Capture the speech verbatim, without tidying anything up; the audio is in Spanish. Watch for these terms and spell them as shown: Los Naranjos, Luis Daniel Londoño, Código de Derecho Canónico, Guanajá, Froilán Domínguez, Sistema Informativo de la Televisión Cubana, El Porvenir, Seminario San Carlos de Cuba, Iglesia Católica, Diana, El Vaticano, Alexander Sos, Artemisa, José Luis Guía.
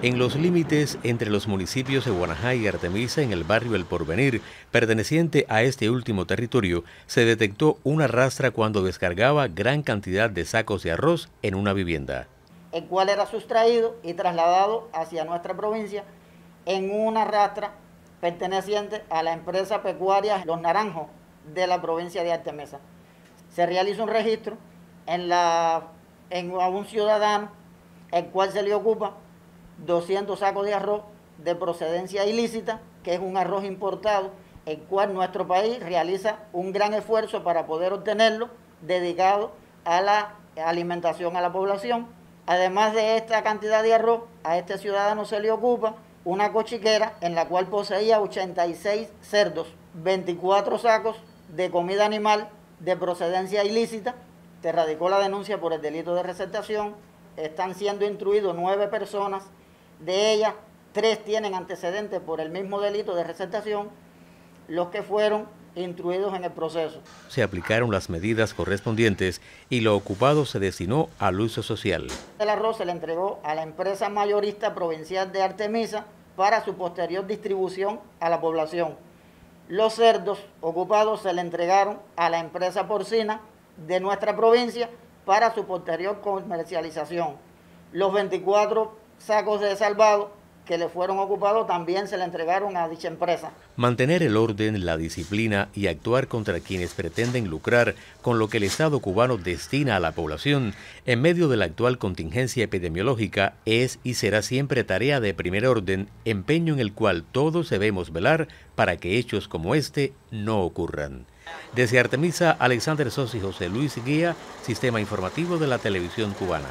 En los límites entre los municipios de Guanajá y Artemisa, en el barrio El Porvenir, perteneciente a este último territorio, se detectó una rastra cuando descargaba gran cantidad de sacos de arroz en una vivienda, el cual era sustraído y trasladado hacia nuestra provincia en una rastra perteneciente a la empresa pecuaria Los Naranjos de la provincia de Artemisa. Se realiza un registro en la, en un ciudadano, el cual se le ocupa doscientos sacos de arroz de procedencia ilícita, que es un arroz importado, el cual nuestro país realiza un gran esfuerzo para poder obtenerlo, dedicado a la alimentación a la población. Además de esta cantidad de arroz, a este ciudadano se le ocupa una cochiquera en la cual poseía ochenta y seis cerdos, veinticuatro sacos de comida animal de procedencia ilícita. Se radicó la denuncia por el delito de receptación. Están siendo instruidos nueve personas, de ellas tres tienen antecedentes por el mismo delito de receptación, los que fueron instruidos en el proceso. Se aplicaron las medidas correspondientes y lo ocupado se destinó al uso social. El arroz se le entregó a la empresa mayorista provincial de Artemisa para su posterior distribución a la población. Los cerdos ocupados se le entregaron a la empresa porcina de nuestra provincia para su posterior comercialización. Los veinticuatro sacos de salvado que le fueron ocupados también se le entregaron a dicha empresa. Mantener el orden, la disciplina y actuar contra quienes pretenden lucrar con lo que el Estado cubano destina a la población en medio de la actual contingencia epidemiológica es y será siempre tarea de primer orden, empeño en el cual todos debemos velar para que hechos como este no ocurran. Desde Artemisa, Alexander Sos y José Luis Guía, Sistema Informativo de la Televisión Cubana.